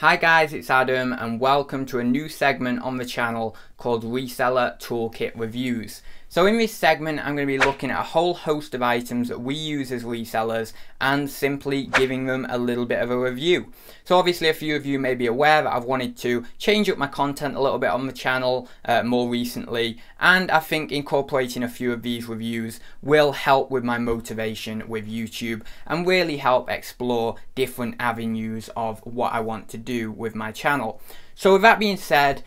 Hi guys, it's Adam and welcome to a new segment on the channel called Reseller Toolkit Reviews. So in this segment I'm going to be looking at a whole host of items that we use as resellers and simply giving them a little bit of a review. So obviously a few of you may be aware that I've wanted to change up my content a little bit on the channel more recently, and I think incorporating a few of these reviews will help with my motivation with YouTube and really help explore different avenues of what I want to do with my channel. So with that being said,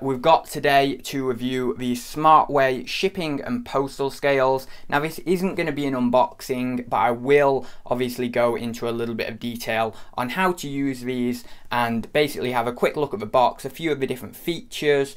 we've got today to review the Smart Weigh shipping and postal scales. Now this isn't going to be an unboxing, but I will obviously go into a little bit of detail on how to use these and basically have a quick look at the box, a few of the different features,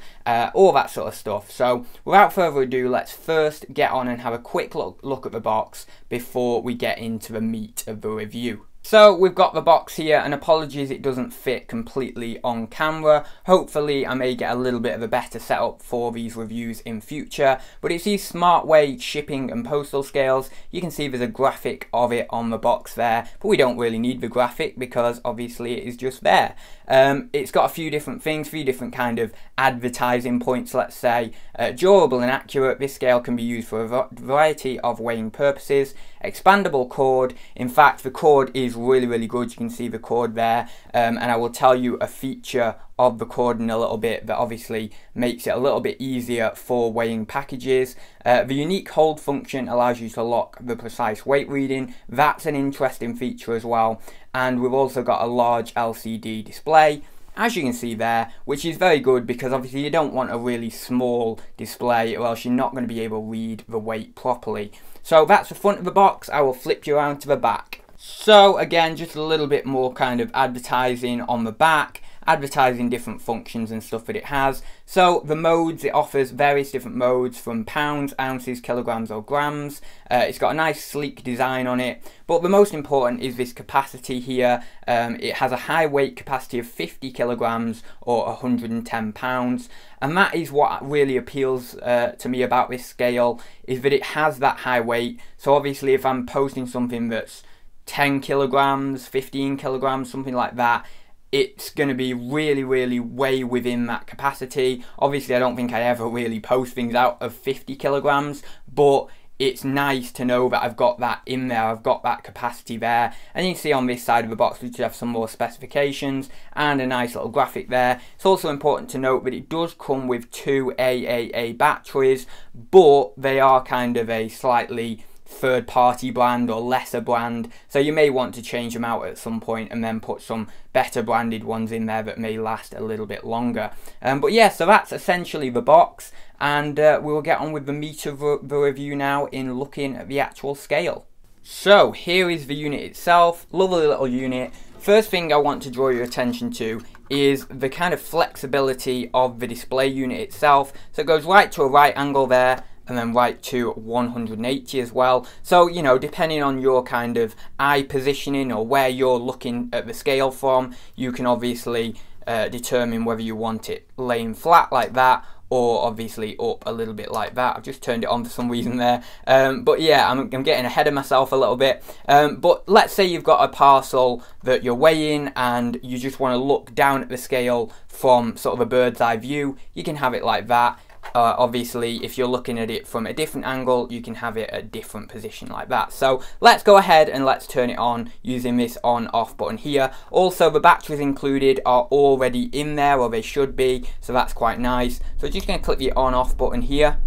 all that sort of stuff. So without further ado, let's first get on and have a quick look at the box before we get into the meat of the review. So we've got the box here, and apologies it doesn't fit completely on camera. Hopefully I may get a little bit of a better setup for these reviews in future, but it's these Smart Weigh shipping and postal scales. You can see there's a graphic of it on the box there, but we don't really need the graphic because obviously it is just there. It's got a few different things, few different kind of advertising points, let's say. Durable and accurate, this scale can be used for a variety of weighing purposes. Expandable cord, in fact the cord is really good, you can see the cord there, and I will tell you a feature of the cord in a little bit that obviously makes it a little bit easier for weighing packages. The unique hold function allows you to lock the precise weight reading, that's an interesting feature as well, and we've also got a large LCD display, as you can see there, which is very good because obviously you don't want a really small display or else you're not going to be able to read the weight properly. So that's the front of the box, I will flip you around to the back. So again, just a little bit more kind of advertising on the back, advertising different functions and stuff that it has. So the modes, it offers various different modes from pounds, ounces, kilograms or grams. It's got a nice sleek design on it, but the most important is this capacity here. It has a high weight capacity of 50 kilograms or 110 pounds, and that is what really appeals to me about this scale, is that it has that high weight. So obviously if I'm posting something that's 10 kilograms, 15 kilograms, something like that, it's going to be really way within that capacity. Obviously I don't think I ever really post things out of 50 kilograms, but it's nice to know that I've got that in there, I've got that capacity there. And you can see on this side of the box we do have some more specifications and a nice little graphic there. It's also important to note that it does come with two AAA batteries, but they are kind of a slightly third-party brand or lesser brand, so you may want to change them out at some point and then put some better branded ones in there that may last a little bit longer. But yeah, so that's essentially the box, and we'll get on with the meat of the review now in looking at the actual scale. So here is the unit itself, lovely little unit. First thing I want to draw your attention to is the kind of flexibility of the display unit itself. So it goes right to a right angle there, and then right to 180 as well. So, you know, depending on your kind of eye positioning or where you're looking at the scale from, you can obviously determine whether you want it laying flat like that or obviously up a little bit like that. I've just turned it on for some reason there. But yeah, I'm getting ahead of myself a little bit. But let's say you've got a parcel that you're weighing and you just want to look down at the scale from sort of a bird's eye view, you can have it like that. Obviously if you're looking at it from a different angle, you can have it at a different position like that. So let's go ahead and let's turn it on using this on off button here. Also the batteries included are already in there, or they should be, so that's quite nice. So just going to click the on off button here,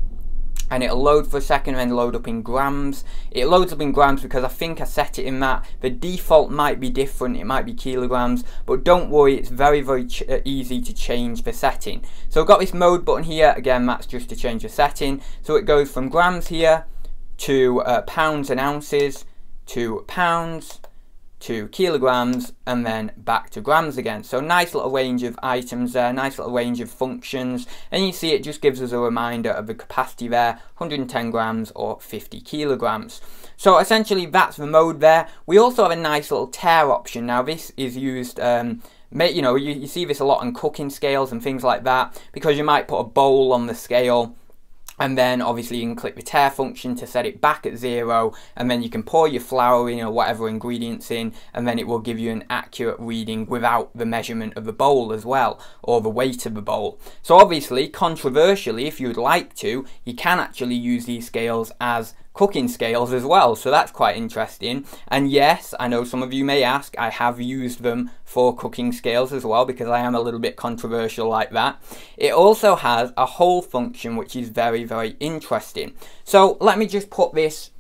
and it'll load for a second and then load up in grams. It loads up in grams because I think I set it in that. The default might be different, it might be kilograms, but don't worry, it's very easy to change the setting. So I've got this mode button here, again that's just to change the setting. So it goes from grams here to pounds and ounces, to pounds, to kilograms, and then back to grams again. So nice little range of items there, nice little range of functions, and you see it just gives us a reminder of the capacity there, 110 grams or 50 kilograms. So essentially that's the mode there. We also have a nice little tear option. Now this is used, you know, you see this a lot on cooking scales and things like that, because you might put a bowl on the scale and then obviously you can click the tear function to set it back at 0, and then you can pour your flour in or whatever ingredients in, and then it will give you an accurate reading without the measurement of the bowl as well, or the weight of the bowl. So obviously, controversially, if you would like to, you can actually use these scales as cooking scales as well, so that's quite interesting. And yes, I know some of you may ask, I have used them for cooking scales as well, because I am a little bit controversial like that. It also has a whole function which is very, very interesting. So let me just put this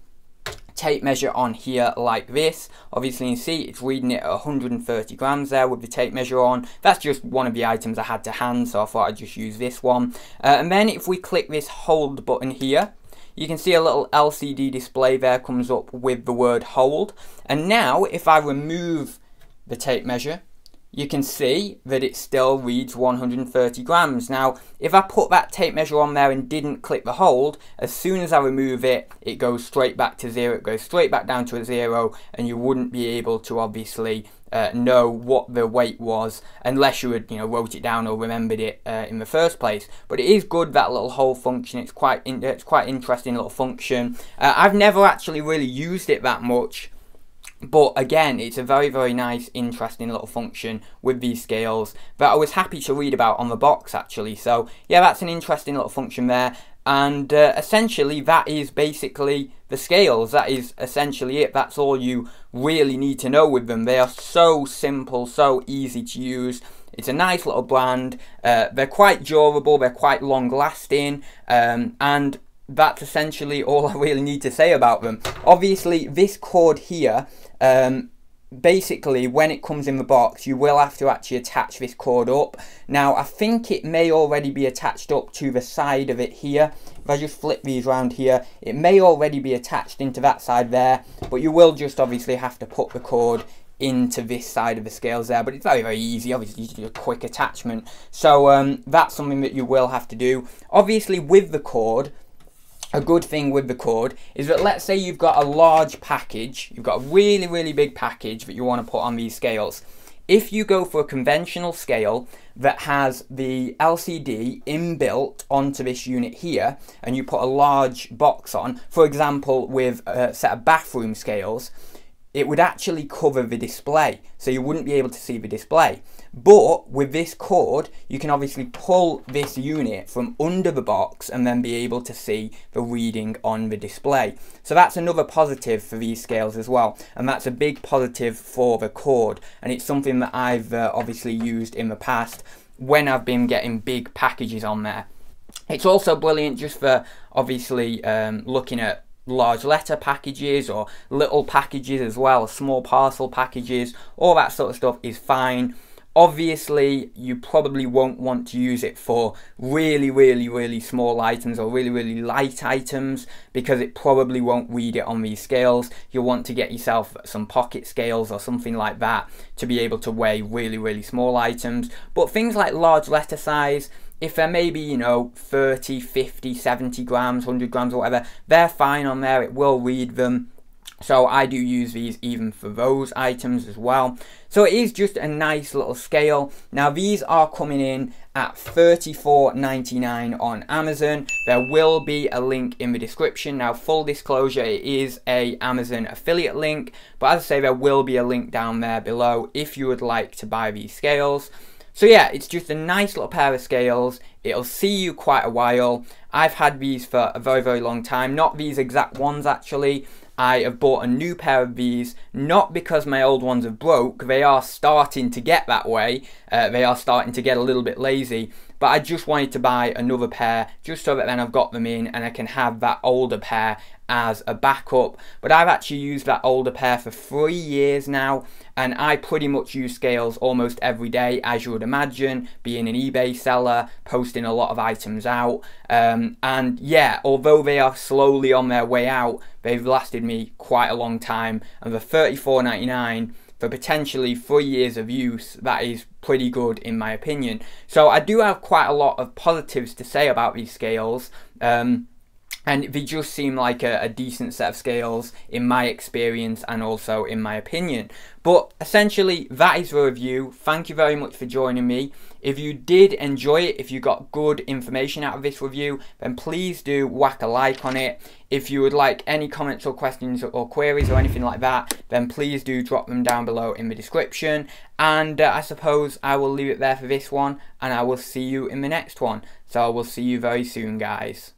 tape measure on here like this. Obviously you see it's reading it at 130 grams there with the tape measure on. That's just one of the items I had to hand, so I thought I'd just use this one. And then if we click this hold button here, you can see a little LCD display there comes up with the word hold. And now if I remove the tape measure, you can see that it still reads 130 grams. Now, if I put that tape measure on there and didn't click the hold, as soon as I remove it, it goes straight back to 0, it goes straight back down to a 0, and you wouldn't be able to obviously know what the weight was unless you had, you know, wrote it down or remembered it in the first place. But it is good, that little whole function. It's quite interesting little function. I've never actually really used it that much, but again, it's a very, very nice, interesting little function with these scales that I was happy to read about on the box actually. So yeah, that's an interesting little function there. And essentially that is basically the scales. That is essentially it. That's all you really need to know with them. They are so simple, so easy to use. It's a nice little brand. They're quite durable, they're quite long lasting, and that's essentially all I really need to say about them. Obviously this cord here, basically when it comes in the box you will have to actually attach this cord up. Now I think it may already be attached up to the side of it here. If I just flip these around here, it may already be attached into that side there, but you will just obviously have to put the cord into this side of the scales there. But it's very, very easy, obviously you do a quick attachment. So that's something that you will have to do. Obviously with the cord, a good thing with the cord is that, let's say you've got a large package, you've got a really, really big package that you want to put on these scales. If you go for a conventional scale that has the LCD inbuilt onto this unit here, and you put a large box on, for example with a set of bathroom scales, it would actually cover the display, so you wouldn't be able to see the display. But with this cord, you can obviously pull this unit from under the box and then be able to see the reading on the display. So that's another positive for these scales as well, and that's a big positive for the cord. And it's something that I've obviously used in the past when I've been getting big packages on there. It's also brilliant just for obviously looking at large letter packages or little packages as well, small parcel packages. All that sort of stuff is fine. Obviously you probably won't want to use it for really, really small items or really, really light items, because it probably won't read it on these scales. You'll want to get yourself some pocket scales or something like that to be able to weigh really, really small items. But things like large letter size, if they're maybe, you know, 30, 50, 70 grams, 100 grams or whatever, they're fine on there, it will read them. So I do use these even for those items as well. So it is just a nice little scale. Now these are coming in at $34.99 on Amazon. There will be a link in the description. Now full disclosure, it is an Amazon affiliate link, but as I say, there will be a link down there below if you would like to buy these scales. So yeah, it's just a nice little pair of scales. It'll see you quite a while. I've had these for a very, very long time. Not these exact ones actually. I have bought a new pair of these, not because my old ones have broke. They are starting to get that way. They are starting to get a little bit lazy. But I just wanted to buy another pair just so that then I've got them in and I can have that older pair as a backup. But I've actually used that older pair for 3 years now, and I pretty much use scales almost every day, as you would imagine, being an eBay seller, posting a lot of items out. And yeah, although they are slowly on their way out, they've lasted me quite a long time, and the $34.99 for potentially 3 years of use, that is pretty good in my opinion. So I do have quite a lot of positives to say about these scales. And they just seem like a decent set of scales in my experience and also in my opinion. But essentially, that is the review. Thank you very much for joining me. If you did enjoy it, if you got good information out of this review, then please do whack a like on it. If you would like any comments or questions or queries or anything like that, then please do drop them down below in the description. And I suppose I will leave it there for this one, and I will see you in the next one. So I will see you very soon, guys.